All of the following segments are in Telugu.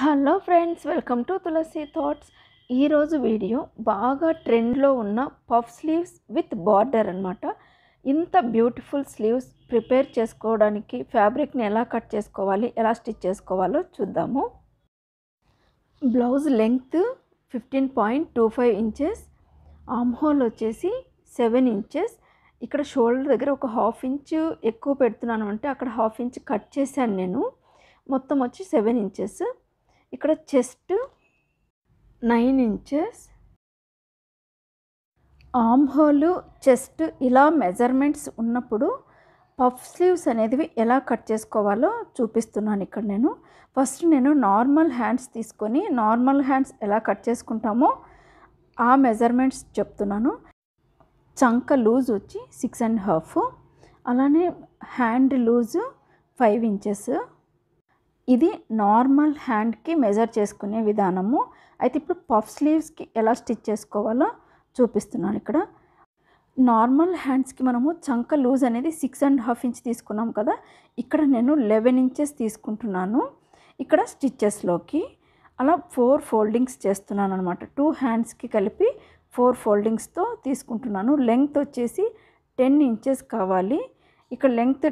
Hello friends, welcome to Tulasi thoughts. ఈరోజు వీడియో బాగా ట్రెండ్లో ఉన్న పఫ్ స్లీవ్స్ విత్ బార్డర్ అనమాట. ఇంత బ్యూటిఫుల్ స్లీవ్స్ ప్రిపేర్ చేసుకోవడానికి ఫ్యాబ్రిక్ని ఎలా కట్ చేసుకోవాలి, ఎలా స్టిచ్ చేసుకోవాలో చూద్దాము. Blouse length 15.25 inches, arm hole వచ్చేసి 7 ఇంచెస్. ఇక్కడ షోల్డర్ దగ్గర ఒక హాఫ్ ఇంచ్ ఎక్కువ పెడుతున్నాను, అంటే అక్కడ హాఫ్ ఇంచ్ కట్ చేశాను నేను. మొత్తం వచ్చి 7 ఇంచెస్. ఇక్కడ chest 9 inches, arm hole, chest ఇలా మెజర్మెంట్స్ ఉన్నప్పుడు పఫ్ స్లీవ్స్ అనేవి ఎలా కట్ చేసుకోవాలో చూపిస్తున్నాను. ఇక్కడ నేను ఫస్ట్ నార్మల్ హ్యాండ్స్ తీసుకొని, నార్మల్ హ్యాండ్స్ ఎలా కట్ చేసుకుంటామో ఆ మెజర్మెంట్స్ చెప్తున్నాను. చంక లూజ్ వచ్చి 6.5, అలానే హ్యాండ్ లూజ్ 5 ఇంచెస్. ఇది నార్మల్ హ్యాండ్కి మెజర్ చేసుకునే విధానము. అయితే ఇప్పుడు పఫ్ స్లీవ్స్కి ఎలా స్టిచ్ చేసుకోవాలో చూపిస్తున్నాను. ఇక్కడ నార్మల్ హ్యాండ్స్కి మనము చంక లూజ్ అనేది 6.5 ఇంచ్ తీసుకున్నాం కదా, ఇక్కడ నేను 11 ఇంచెస్ తీసుకుంటున్నాను. ఇక్కడ స్టిచ్చెస్లోకి అలా 4 ఫోల్డింగ్స్ చేస్తున్నాను అనమాట. 2 హ్యాండ్స్కి కలిపి 4 ఫోల్డింగ్స్తో తీసుకుంటున్నాను. లెంగ్త్ వచ్చేసి 10 ఇంచెస్ కావాలి. ఇక్కడ లెంగ్త్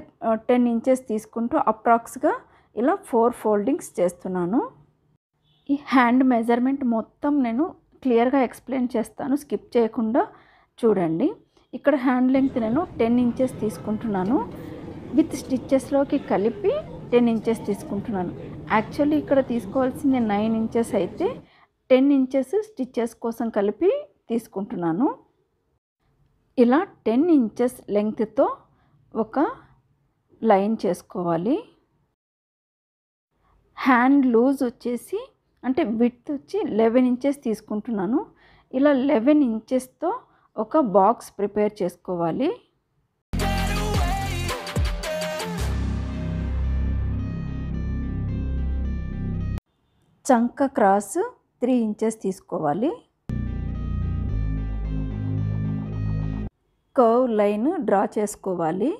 10 ఇంచెస్ తీసుకుంటూ అప్రాక్స్గా ఇలా 4 ఫోల్డింగ్స్ చేస్తున్నాను. ఈ హ్యాండ్ మెజర్మెంట్ మొత్తం నేను క్లియర్గా ఎక్స్ప్లెయిన్ చేస్తాను, స్కిప్ చేయకుండా చూడండి. ఇక్కడ హ్యాండ్ లెంగ్త్ నేను 10 ఇంచెస్ తీసుకుంటున్నాను, విత్ స్టిచ్చెస్లోకి కలిపి 10 ఇంచెస్ తీసుకుంటున్నాను. యాక్చువల్లీ ఇక్కడ తీసుకోవాల్సింది 9 ఇంచెస్, అయితే 10 ఇంచెస్ స్టిచ్చెస్ కోసం కలిపి తీసుకుంటున్నాను. ఇలా 10 ఇంచెస్ లెంగ్త్తో ఒక లైన్ చేసుకోవాలి. హ్యాండ్ లూజ్ వచ్చేసి, అంటే విడ్త్ వచ్చి 11 ఇంచెస్ తీసుకుంటున్నాను. ఇలా 11 ఇంచెస్తో ఒక బాక్స్ ప్రిపేర్ చేసుకోవాలి. చంక క్రాస్ 3 ఇంచెస్ తీసుకోవాలి. కర్వ్ లైన్ డ్రా చేసుకోవాలి.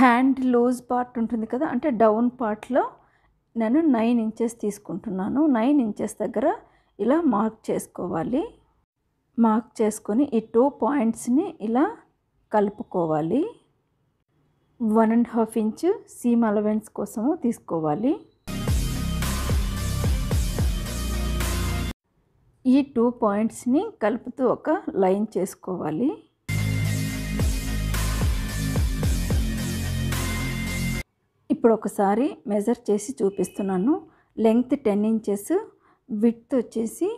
హ్యాండ్ లూజ్ పార్ట్ ఉంటుంది కదా, అంటే డౌన్ పార్ట్లో నేను 9 ఇంచెస్ తీసుకుంటున్నాను. 9 ఇంచెస్ దగ్గర ఇలా మార్క్ చేసుకోవాలి. మార్క్ చేసుకొని ఈ 2 పాయింట్స్ని ఇలా కలుపుకోవాలి. 1.5 ఇంచ్ సీమ్ అలవెన్స్ కోసము తీసుకోవాలి. ఈ 2 పాయింట్స్ని కలుపుతూ ఒక లైన్ చేసుకోవాలి. ఇప్పుడు ఒకసారి మెజర్ చేసి చూపిస్తున్నాను. లెంగ్త్ 10 ఇంచెస్, విడ్త్ వచ్చేసి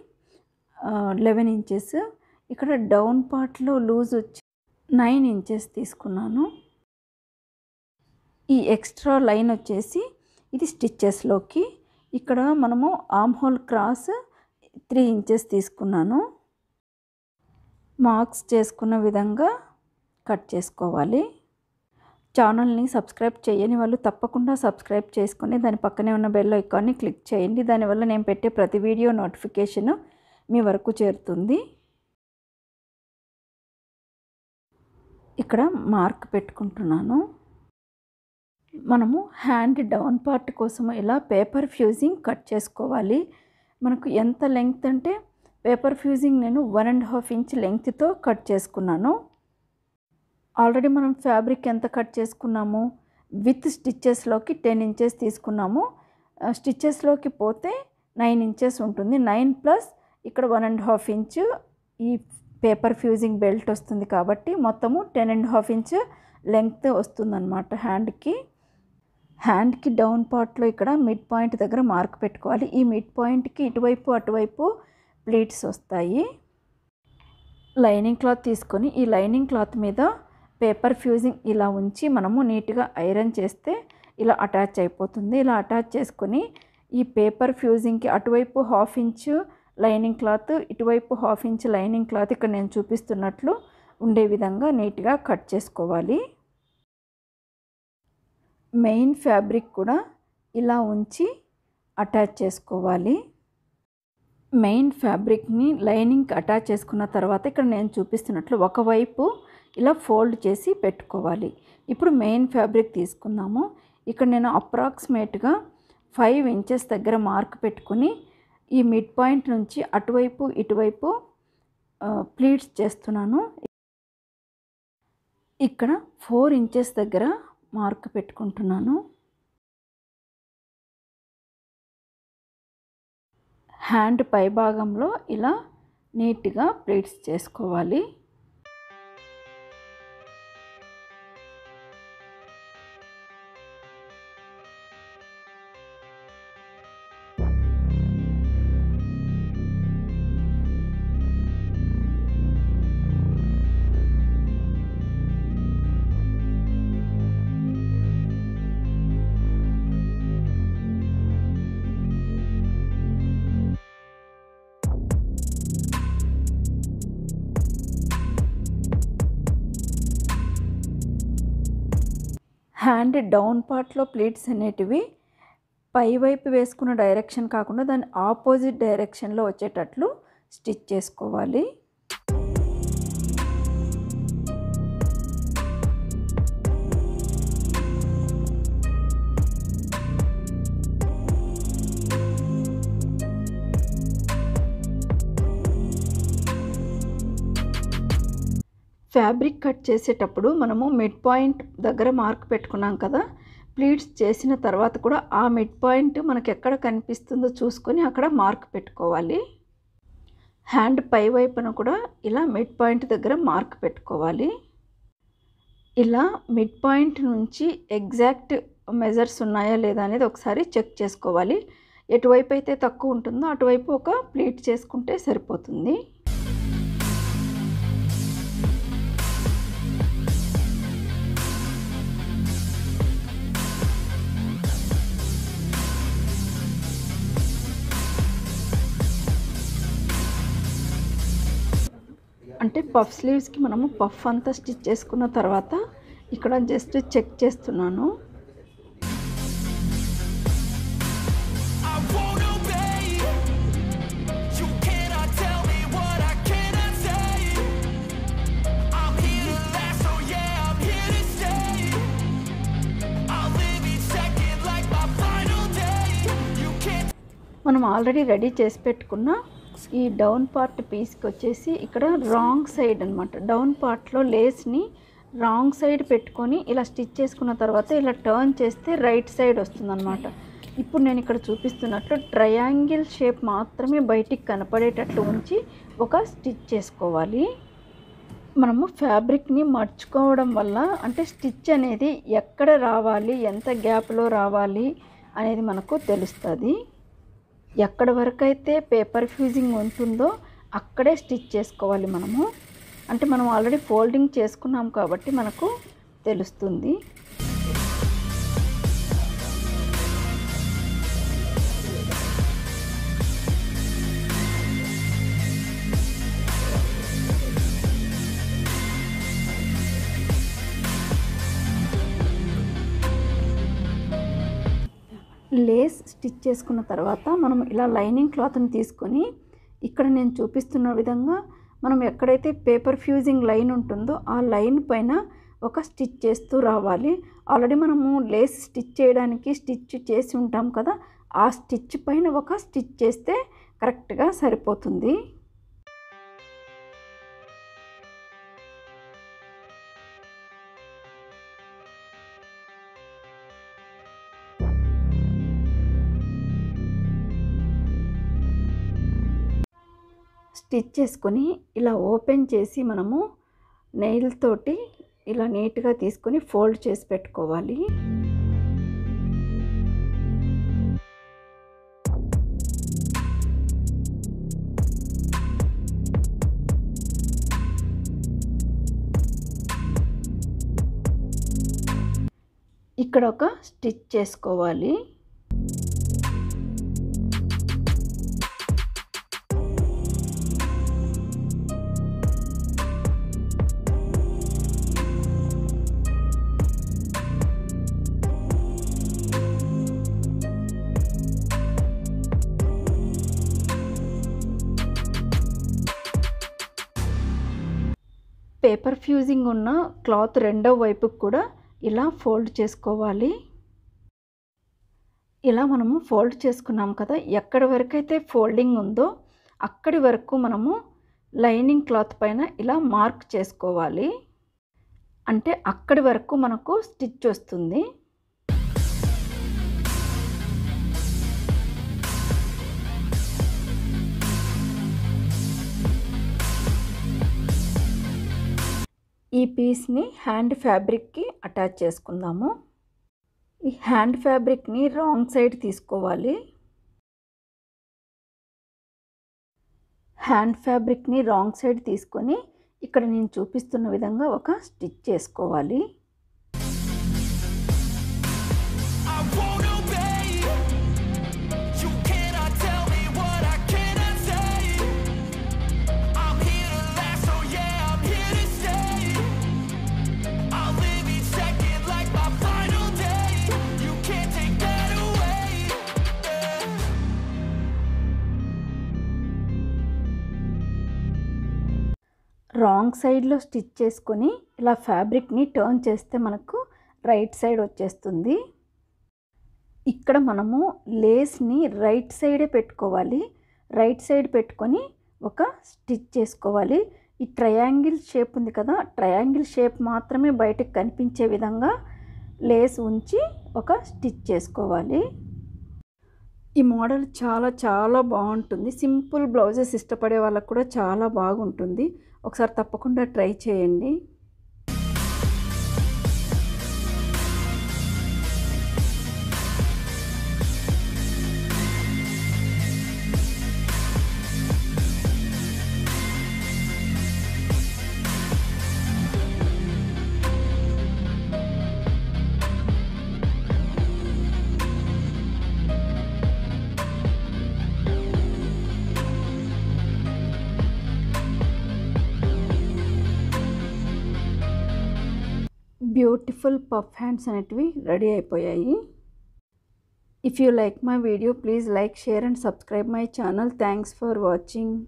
11 ఇంచెస్. ఇక్కడ డౌన్ పార్ట్లో లూజ్ వచ్చి 9 ఇంచెస్ తీసుకున్నాను. ఈ ఎక్స్ట్రా లైన్ వచ్చేసి ఇది స్టిచ్చెస్లోకి. ఇక్కడ మనము ఆర్మ్ హోల్ క్రాస్ 3 ఇంచెస్ తీసుకున్నాను. మార్క్స్ చేసుకున్న విధంగా కట్ చేసుకోవాలి. ఛానల్ని సబ్స్క్రైబ్ చేయని వాళ్ళు తప్పకుండా సబ్స్క్రైబ్ చేసుకుని దాని పక్కనే ఉన్న బెల్ ఐకాన్ని క్లిక్ చేయండి. దానివల్ల నేను పెట్టే ప్రతి వీడియో నోటిఫికేషన్ మీ వరకు చేరుతుంది. ఇక్కడ మార్క్ పెట్టుకుంటున్నాను. మనము హ్యాండ్ డౌన్ పార్ట్ కోసం ఇలా పేపర్ ఫ్యూజింగ్ కట్ చేసుకోవాలి. మనకు ఎంత లెంగ్త్ అంటే, పేపర్ ఫ్యూజింగ్ నేను 1.5 ఇంచ్ లెంగ్త్తో కట్ చేసుకున్నాను. ఆల్రెడీ మనం ఫ్యాబ్రిక్ ఎంత కట్ చేసుకున్నాము, విత్ స్టిచ్చెస్లోకి 10 ఇంచెస్ తీసుకున్నాము. స్టిచ్చెస్లోకి పోతే 9 ఇంచెస్ ఉంటుంది. 9 ప్లస్ ఇక్కడ 1.5 ఇంచ్ ఈ పేపర్ ఫ్యూజింగ్ బెల్ట్ వస్తుంది, కాబట్టి మొత్తము 10.5 ఇంచ్ లెంగ్త్ వస్తుందన్నమాట హ్యాండ్కి. హ్యాండ్కి డౌన్ పార్ట్లో ఇక్కడ మిడ్ పాయింట్ దగ్గర మార్క్ పెట్టుకోవాలి. ఈ మిడ్ పాయింట్కి ఇటువైపు అటువైపు ప్లీట్స్ వస్తాయి. లైనింగ్ క్లాత్ తీసుకొని ఈ లైనింగ్ క్లాత్ మీద పేపర్ ఫ్యూజింగ్ ఇలా ఉంచి మనము నీట్గా ఐరన్ చేస్తే ఇలా అటాచ్ అయిపోతుంది. ఇలా అటాచ్ చేసుకొని ఈ పేపర్ ఫ్యూజింగ్కి అటువైపు హాఫ్ ఇంచ్ లైనింగ్ క్లాత్, ఇటువైపు హాఫ్ ఇంచ్ లైనింగ్ క్లాత్ ఇక్కడ నేను చూపిస్తున్నట్లు ఉండే విధంగా నీట్గా కట్ చేసుకోవాలి. మెయిన్ ఫ్యాబ్రిక్ కూడా ఇలా ఉంచి అటాచ్ చేసుకోవాలి. మెయిన్ ఫ్యాబ్రిక్ని లైనింగ్కి అటాచ్ చేసుకున్న తర్వాత ఇక్కడ నేను చూపిస్తున్నట్లు ఒకవైపు ఇలా ఫోల్డ్ చేసి పెట్టుకోవాలి. ఇప్పుడు మెయిన్ ఫ్యాబ్రిక్ తీసుకుందాము. ఇక్కడ నేను అప్రాక్సిమేట్గా 5 ఇంచెస్ దగ్గర మార్క్ పెట్టుకుని ఈ మిడ్ పాయింట్ నుంచి అటువైపు ఇటువైపు ప్లీట్స్ చేస్తున్నాను. ఇక్కడ 4 ఇంచెస్ దగ్గర మార్క్ పెట్టుకుంటున్నాను. హ్యాండ్ పై భాగంలో ఇలా నీట్గా ప్లీట్స్ చేసుకోవాలి. హ్యాండ్ డౌన్ పార్ట్లో ప్లీట్స్ అనేటివి పైవైపు వేసుకున్న డైరెక్షన్ కాకుండా దాని ఆపోజిట్ డైరెక్షన్లో వచ్చేటట్లు స్టిచ్ చేసుకోవాలి. ఫ్యాబ్రిక్ కట్ చేసేటప్పుడు మనము మిడ్ పాయింట్ దగ్గర మార్క్ పెట్టుకున్నాం కదా, ప్లీట్స్ చేసిన తర్వాత కూడా ఆ మిడ్ పాయింట్ మనకు ఎక్కడ కనిపిస్తుందో చూసుకొని అక్కడ మార్క్ పెట్టుకోవాలి. హ్యాండ్ పై వైపున కూడా ఇలా మిడ్ పాయింట్ దగ్గర మార్క్ పెట్టుకోవాలి. ఇలా మిడ్ పాయింట్ నుంచి ఎగ్జాక్ట్ మెజర్స్ ఉన్నాయా లేదా అనేది ఒకసారి చెక్ చేసుకోవాలి. ఎటువైపు అయితే తక్కువ ఉంటుందో అటువైపు ఒక ప్లీట్ చేసుకుంటే సరిపోతుంది. అంటే పఫ్ స్లీవ్స్కి మనము పఫ్ అంతా స్టిచ్ చేసుకున్న తర్వాత ఇక్కడ జస్ట్ చెక్ చేస్తున్నాను. మనం ఆల్రెడీ రెడీ చేసి పెట్టుకున్న ఈ డౌన్ పార్ట్ పీస్కి వచ్చేసి ఇక్కడ రాంగ్ సైడ్ అనమాట. డౌన్ పార్ట్లో లేస్ని రాంగ్ సైడ్ పెట్టుకొని ఇలా స్టిచ్ చేసుకున్న తర్వాత ఇలా టర్న్ చేస్తే రైట్ సైడ్ వస్తుందన్నమాట. ఇప్పుడు నేను ఇక్కడ చూపిస్తున్నట్లు ట్రయాంగిల్ షేప్ మాత్రమే బయటికి కనపడేటట్లు ఉంచి ఒక స్టిచ్ చేసుకోవాలి. మనము ఫ్యాబ్రిక్ని మర్చుకోవడం వల్ల అంటే స్టిచ్ అనేది ఎక్కడ రావాలి, ఎంత గ్యాప్లో రావాలి అనేది మనకు తెలుస్తుంది. ఎక్కడ వరకు అయితే పేపర్ ఫ్యూజింగ్ ఉంటుందో అక్కడే స్టిచ్ చేసుకోవాలి మనము. అంటే మనం ఆల్రెడీ ఫోల్డింగ్ చేసుకున్నాం కాబట్టి మనకు తెలుస్తుంది. లేస్ స్టిచ్ చేసుకున్న తర్వాత మనం ఇలా లైనింగ్ క్లాత్ని తీసుకొని ఇక్కడ నేను చూపిస్తున్న విధంగా మనం ఎక్కడైతే పేపర్ ఫ్యూజింగ్ లైన్ ఉంటుందో ఆ లైన్ పైన ఒక స్టిచ్ చేస్తూ రావాలి. ఆల్రెడీ మనము లేస్ స్టిచ్ చేయడానికి స్టిచ్ చేసి ఉంటాం కదా, ఆ స్టిచ్ పైన ఒక స్టిచ్ చేస్తే కరెక్ట్గా సరిపోతుంది. స్టిచ్ చేసుకొని ఇలా ఓపెన్ చేసి మనము నెయిల్ తోటి ఇలా నీట్గా తీసుకొని ఫోల్డ్ చేసి పెట్టుకోవాలి. ఇక్కడ ఒక స్టిచ్ చేసుకోవాలి. పేపర్ ఫ్యూజింగ్ ఉన్న క్లాత్ రెండో వైపుకు కూడా ఇలా ఫోల్డ్ చేసుకోవాలి. ఇలా మనము ఫోల్డ్ చేసుకున్నాం కదా, ఎక్కడి వరకు అయితే ఫోల్డింగ్ ఉందో అక్కడి వరకు మనము లైనింగ్ క్లాత్ పైన ఇలా మార్క్ చేసుకోవాలి. అంటే అక్కడి వరకు మనకు స్టిచ్ వస్తుంది. ఈ పీస్ని హ్యాండ్ ఫ్యాబ్రిక్కి అటాచ్ చేసుకుందాము. ఈ హ్యాండ్ ఫ్యాబ్రిక్ని రాంగ్ సైడ్ తీసుకోవాలి. హ్యాండ్ ఫ్యాబ్రిక్ని రాంగ్ సైడ్ తీసుకొని ఇక్కడ నేను చూపిస్తున్న విధంగా ఒక స్టిచ్ చేసుకోవాలి. రాంగ్ సైడ్లో స్టిచ్ చేసుకొని ఇలా ఫ్యాబ్రిక్ని టర్న్ చేస్తే మనకు రైట్ సైడ్ వచ్చేస్తుంది. ఇక్కడ మనము లేస్ని రైట్ సైడే పెట్టుకోవాలి. రైట్ సైడ్ పెట్టుకొని ఒక స్టిచ్ చేసుకోవాలి. ఈ ట్రయాంగిల్ షేప్ ఉంది కదా, ట్రయాంగిల్ షేప్ మాత్రమే బయటకు కనిపించే విధంగా లేస్ ఉంచి ఒక స్టిచ్ చేసుకోవాలి. ఈ మోడల్ చాలా చాలా బాగుంటుంది. సింపుల్ బ్లౌజెస్ ఇష్టపడే వాళ్ళకు కూడా చాలా బాగుంటుంది. ఒకసారి తప్పకుండా ట్రై చేయండి. బ్యూటిఫుల్ పఫ్ హ్యాండ్స్ అనేటివి రెడీ అయిపోయాయి. If you like my video, please like, share and subscribe my channel. Thanks for watching.